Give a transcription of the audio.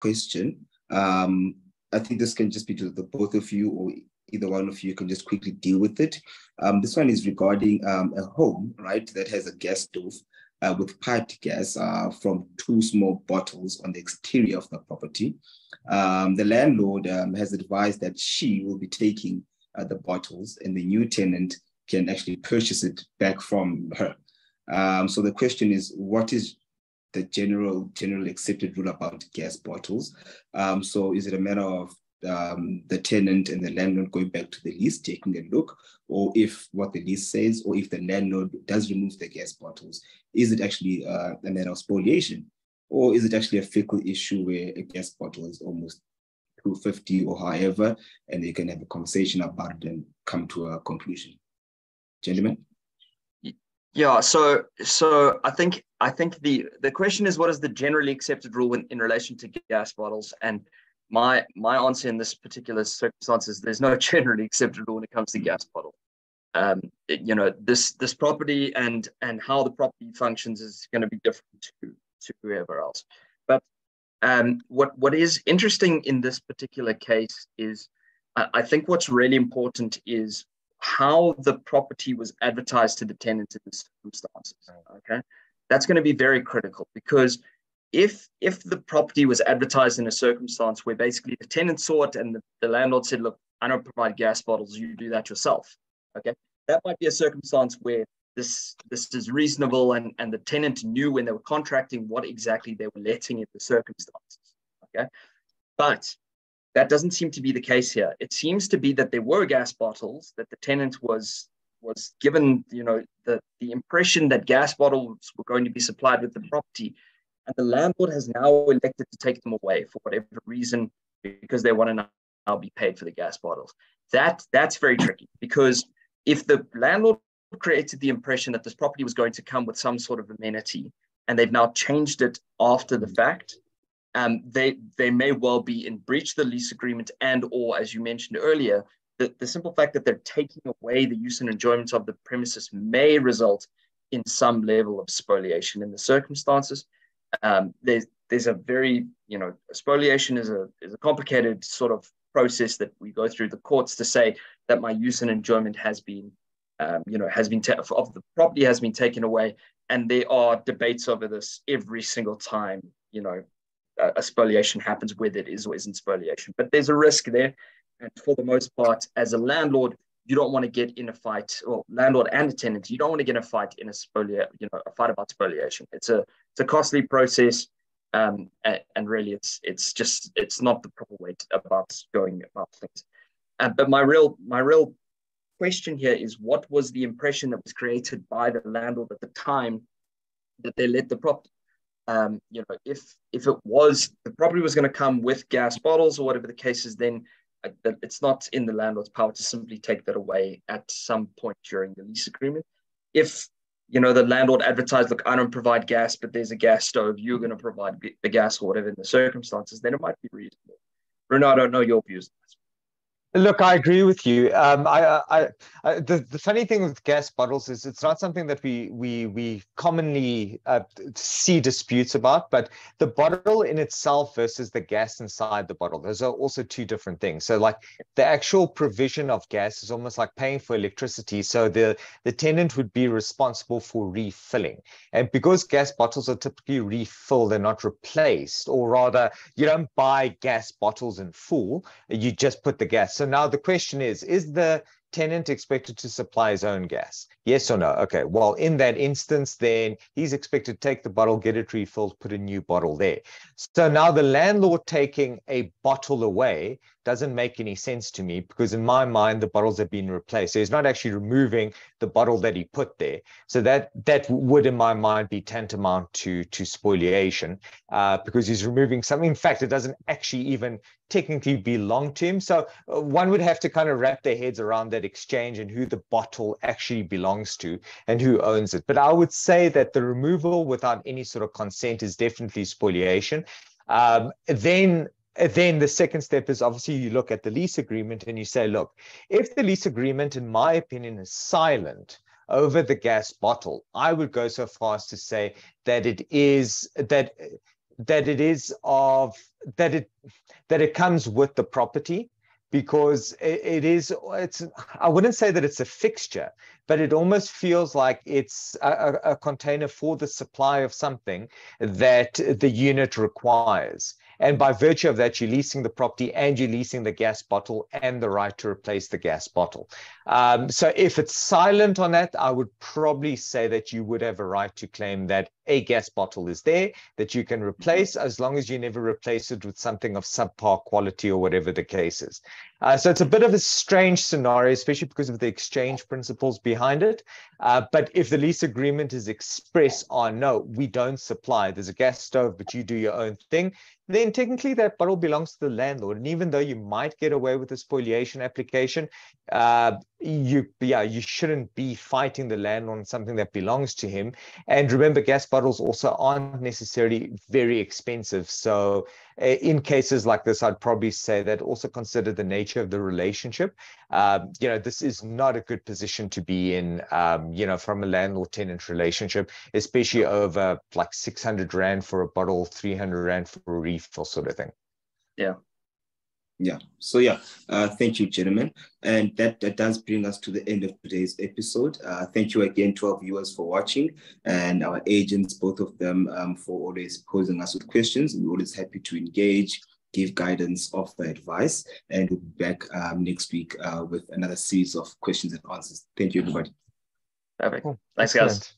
question. I think this can just be to the both of you, or either one of you can just quickly deal with it. This one is regarding a home, right, that has a gas stove with piped gas from two small bottles on the exterior of the property. The landlord has advised that she will be taking the bottles and the new tenant can actually purchase it back from her. So the question is, what is the generally accepted rule about gas bottles? So is it a matter of the tenant and the landlord going back to the lease, taking a look, or if what the lease says, or if the landlord does remove the gas bottles, is it actually a matter of spoliation? Or is it actually a fickle issue where a gas bottle is almost 250 or however, and they can have a conversation about it and come to a conclusion? Gentlemen? Yeah, so I think the question is, what is the generally accepted rule in relation to gas bottles? And my answer in this particular circumstance is there's no generally accepted rule when it comes to gas bottle. This property and how the property functions is going to be different to whoever else. But what is interesting in this particular case is I think what's really important is how the property was advertised to the tenant in the circumstances. Okay, that's going to be very critical, because if the property was advertised in a circumstance where basically the tenant saw it and the landlord said, look, I don't provide gas bottles, you do that yourself. Okay, that might be a circumstance where this is reasonable, and the tenant knew when they were contracting what exactly they were letting in the circumstances. Okay, but that doesn't seem to be the case here. It seems to be that there were gas bottles, that the tenant was given, the impression that gas bottles were going to be supplied with the property, and the landlord has now elected to take them away for whatever reason, because they want to now be paid for the gas bottles. That's very tricky, because if the landlord created the impression that this property was going to come with some sort of amenity, and they've now changed it after the fact, they may well be in breach of the lease agreement, and or, as you mentioned earlier, the simple fact that they're taking away the use and enjoyment of the premises may result in some level of spoliation in the circumstances. There's a very, spoliation is a complicated sort of process that we go through the courts to say that my use and enjoyment has been, of the property has been taken away, and there are debates over this every single time, a spoliation happens, whether it is or isn't spoliation. But there's a risk there, and for the most part, as a landlord, you don't want to get in a fight, or landlord and a tenant, you don't want to get in a fight a fight about spoliation. It's a costly process, and really, it's not the proper way about going about things. But my real question here is, what was the impression that was created by the landlord at the time that they let the property? If it was, the property was going to come with gas bottles or whatever the case is, then it's not in the landlord's power to simply take that away at some point during the lease agreement. If, the landlord advertised, look, I don't provide gas, but there's a gas stove, you're going to provide the gas or whatever in the circumstances, then it might be reasonable. Bruno, I don't know your views on this. Look, I agree with you. The funny thing with gas bottles is it's not something that we commonly see disputes about, but the bottle in itself versus the gas inside the bottle, those are also two different things. So like the actual provision of gas is almost like paying for electricity. So the tenant would be responsible for refilling. And because gas bottles are typically refilled and not replaced, or rather you don't buy gas bottles in full, you just put the gas. So now the question is the tenant expected to supply his own gas? Yes or no? Okay, well, in that instance, then he's expected to take the bottle, get it refilled, put a new bottle there. So now the landlord taking a bottle away doesn't make any sense to me, because in my mind, the bottles have been replaced. So he's not actually removing the bottle that he put there. So that would, in my mind, be tantamount to spoliation, because he's removing something. In fact, it doesn't actually even technically belong to him. So one would have to kind of wrap their heads around that exchange and who the bottle actually belongs to and who owns it. But I would say that the removal without any sort of consent is definitely spoliation. Then the second step is obviously you look at the lease agreement and you say, look, if the lease agreement, in my opinion, is silent over the gas bottle, I would go so far as to say that it is that that it comes with the property, because it's I wouldn't say that it's a fixture, but it almost feels like it's a container for the supply of something that the unit requires. And by virtue of that, you're leasing the property and you're leasing the gas bottle and the right to replace the gas bottle. So if it's silent on that, I would probably say that you would have a right to claim that a gas bottle is there that you can replace, as long as you never replace it with something of subpar quality or whatever the case is. So it's a bit of a strange scenario, especially because of the exchange principles behind it. But if the lease agreement is express on, no, we don't supply, there's a gas stove, but you do your own thing, then technically that bottle belongs to the landlord. And even though you might get away with a spoliation application, you shouldn't be fighting the landlord on something that belongs to him. And remember, gas bottles also aren't necessarily very expensive. So in cases like this, I'd probably say that also consider the nature of the relationship. This is not a good position to be in, from a landlord-tenant relationship, especially over like 600 Rand for a bottle, 300 Rand for a refill sort of thing. Yeah. Yeah. So, yeah. Thank you, gentlemen. And that does bring us to the end of today's episode. Thank you again to our viewers for watching, and our agents, both of them, for always posing us with questions. We're always happy to engage, give guidance, offer advice, and we'll be back next week with another series of questions and answers. Thank you, everybody. Perfect. Cool. Thanks, guys.